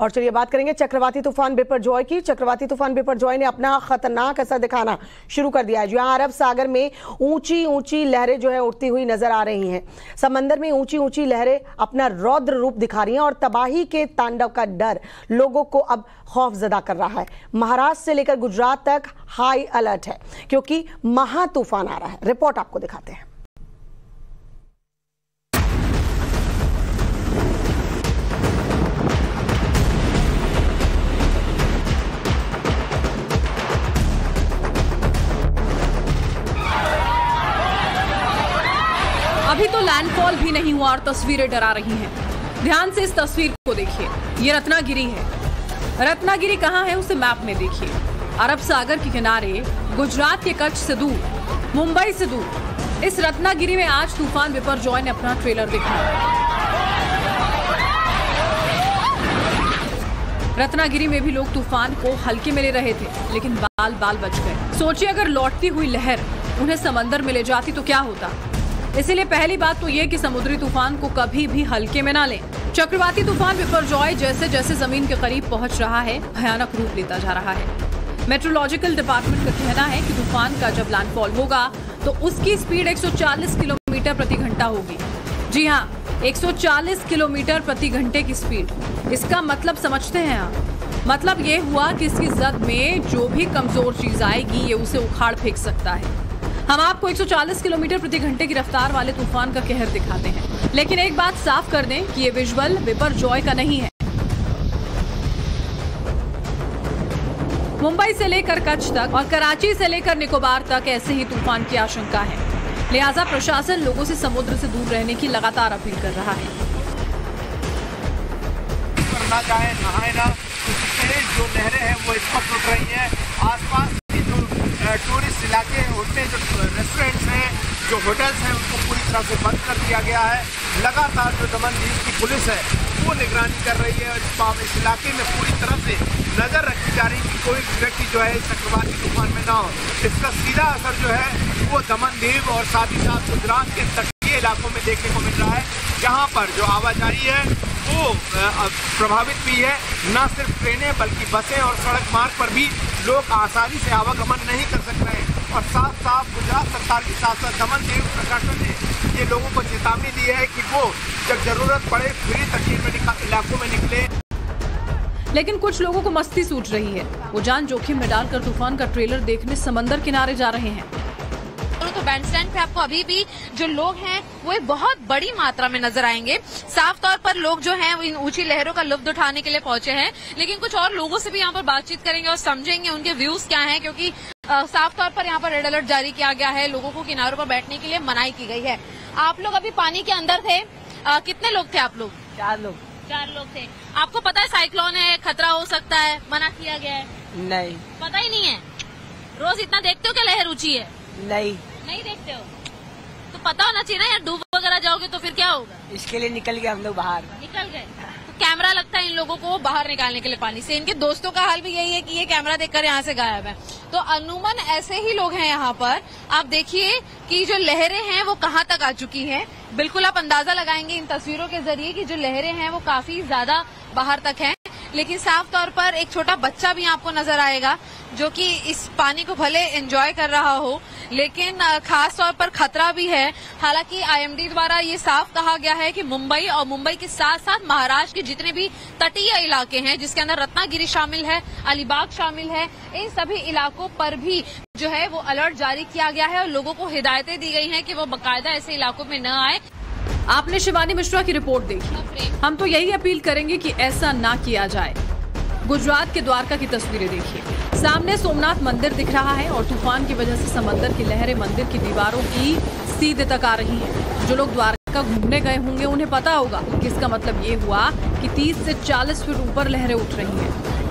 और चलिए बात करेंगे चक्रवाती तूफान बिपरजॉय की। चक्रवाती तूफान बिपरजॉय ने अपना खतरनाक असर दिखाना शुरू कर दिया है। जो यहाँ अरब सागर में ऊंची ऊंची लहरें जो है उठती हुई नजर आ रही हैं, समंदर में ऊंची ऊंची लहरें अपना रौद्र रूप दिखा रही हैं और तबाही के तांडव का डर लोगों को अब खौफजदा कर रहा है। महाराष्ट्र से लेकर गुजरात तक हाई अलर्ट है क्योंकि महा तूफान आ रहा है। रिपोर्ट आपको दिखाते हैं। अभी तो लैंडफॉल भी नहीं हुआ और तस्वीरें डरा रही हैं। ध्यान से इस तस्वीर को देखिए, ये रत्नागिरी है। रत्नागिरी कहाँ है उसे मैप में देखिए। अरब सागर के किनारे, गुजरात के कच्छ से दूर, मुंबई से दूर, इस रत्नागिरी में आज तूफान बिपरजॉय ने अपना ट्रेलर दिखाया। रत्नागिरी में भी लोग तूफान को हल्के में ले रहे थे, लेकिन बाल बाल बच गए। सोचिए अगर लौटती हुई लहर उन्हें समंदर में ले जाती तो क्या होता। इसीलिए पहली बात तो ये कि समुद्री तूफान को कभी भी हल्के में ना लें। चक्रवाती तूफान बिपरजॉय जैसे जैसे जमीन के करीब पहुंच रहा है, भयानक रूप लेता जा रहा है। मेट्रोलॉजिकल डिपार्टमेंट का कहना है कि तूफान का जब लैंडफॉल होगा तो उसकी स्पीड 140 किलोमीटर प्रति घंटा होगी। जी हाँ, 140 किलोमीटर प्रति घंटे की स्पीड। इसका मतलब समझते हैं आप? मतलब ये हुआ कि इसकी जद में जो भी कमजोर चीज आएगी ये उसे उखाड़ फेंक सकता है। हम आपको 140 किलोमीटर प्रति घंटे की रफ्तार वाले तूफान का कहर दिखाते हैं, लेकिन एक बात साफ कर दें कि ये विजुअल बिपरजॉय का नहीं है। मुंबई से लेकर कच्छ तक और कराची से लेकर निकोबार तक ऐसे ही तूफान की आशंका है। लिहाजा प्रशासन लोगों से समुद्र से दूर रहने की लगातार अपील कर रहा है। करना चाहे नहाए ना, जो लहरें हैं वो इस उठ रही है। आसपास टूरिस्ट इलाके, उनके जो रेस्टोरेंट्स हैं, जो होटल्स हैं, उनको पूरी तरह से बंद कर दिया गया है। लगातार जो दमनदीप की पुलिस है वो निगरानी कर रही है और इस इलाके में पूरी तरह से नज़र रखी जा रही है कि कोई व्यक्ति जो है चक्रवाती तूफान में ना हो। इसका सीधा असर जो है वो दमनदीप और साथ ही साथ गुजरात के तटीय इलाकों में देखने को मिल रहा है, जहाँ पर जो आवाजाही है वो प्रभावित भी है। न सिर्फ ट्रेनें बल्कि बसें और सड़क मार्ग पर भी लोग आसानी से आवागमन नहीं कर सक रहे हैं। और साफ साफ गुजरात सरकार के साथ साथ दमनदीप प्रशासन ने ये लोगों को चेतावनी दी है कि वो जब जरूरत पड़े फिर तटीय इलाकों में निकले। लेकिन कुछ लोगों को मस्ती सूझ रही है, वो जान जोखिम में डालकर तूफान का ट्रेलर देखने समंदर किनारे जा रहे हैं। तो बैंडस्टैंड पे आपको अभी भी जो लोग हैं वो बहुत बड़ी मात्रा में नजर आएंगे। साफ तौर पर लोग जो हैं इन ऊंची लहरों का लुत्फ उठाने के लिए पहुंचे हैं, लेकिन कुछ और लोगों से भी यहाँ पर बातचीत करेंगे और समझेंगे उनके व्यूज क्या हैं, क्योंकि साफ तौर पर यहाँ पर रेड अलर्ट जारी किया गया है। लोगों को किनारों पर बैठने के लिए मनाही की गई है। आप लोग अभी पानी के अंदर थे, कितने लोग थे आप लोग? चार लोग थे। आपको पता है साइक्लोन है, खतरा हो सकता है, मना किया गया है? नहीं, पता ही नहीं है। रोज इतना देखते हो क्या लहर ऊंची है? नहीं देखते हो तो पता होना चाहिए ना यार। डूब वगैरह जाओगे तो फिर क्या होगा? इसके लिए निकल गए हम लोग, बाहर निकल गए। तो कैमरा लगता है इन लोगों को बाहर निकालने के लिए पानी से। इनके दोस्तों का हाल भी यही है कि ये कैमरा देखकर यहाँ से गायब है। तो अनुमान ऐसे ही लोग हैं यहाँ पर। आप देखिए कि जो लहरें हैं वो कहाँ तक आ चुकी हैं। बिल्कुल आप अंदाजा लगाएंगे इन तस्वीरों के जरिए कि जो लहरें हैं वो काफी ज्यादा बाहर तक हैं। लेकिन साफ तौर पर एक छोटा बच्चा भी आपको नजर आएगा जो कि इस पानी को भले एंजॉय कर रहा हो, लेकिन खास तौर पर खतरा भी है। हालांकि आईएमडी द्वारा ये साफ कहा गया है कि मुंबई और मुंबई के साथ साथ महाराष्ट्र के जितने भी तटीय इलाके हैं, जिसके अंदर रत्नागिरी शामिल है, अलीबाग शामिल है, इन सभी इलाकों पर भी जो है वो अलर्ट जारी किया गया है और लोगों को हिदायतें दी गई हैं कि वो बाकायदा ऐसे इलाकों में न आए। आपने शिवानी मिश्रा की रिपोर्ट देखी। हम तो यही अपील करेंगे कि ऐसा ना किया जाए। गुजरात के द्वारका की तस्वीरें देखिए। सामने सोमनाथ मंदिर दिख रहा है और तूफान की वजह से समंदर की लहरें मंदिर की दीवारों की सीधे तक आ रही हैं। जो लोग द्वारका घूमने गए होंगे उन्हें पता होगा कि इसका मतलब ये हुआ कि 30 से 40 फीट ऊपर लहरें उठ रही हैं।